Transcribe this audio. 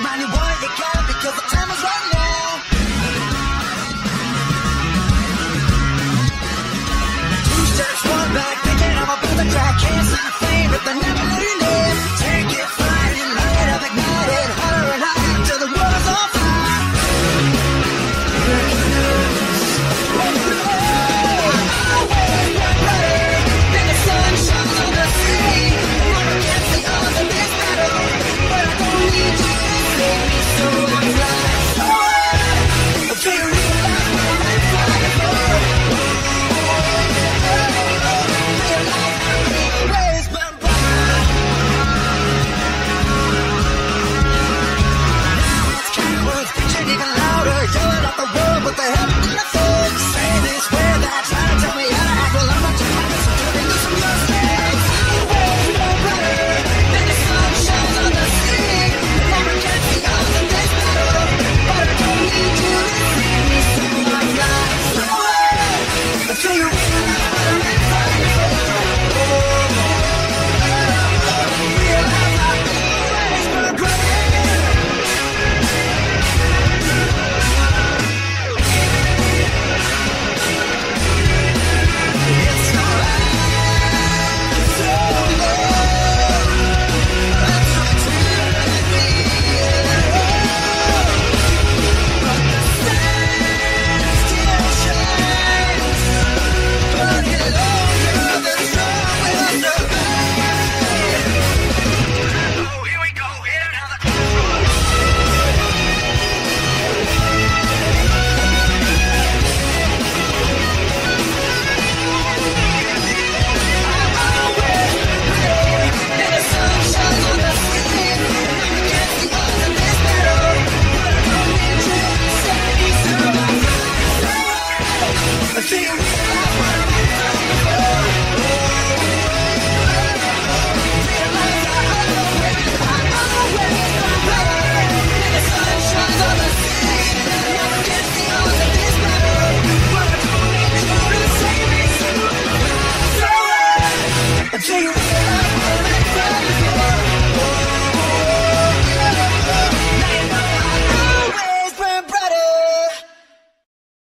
don't really want to go because the time is right now. Two steps, one back, thinking I'm about to crack. Can't see the flame, but they're never letting in. Take it, find it, light up, ignite it, hotter and higher till the world is on fire. Take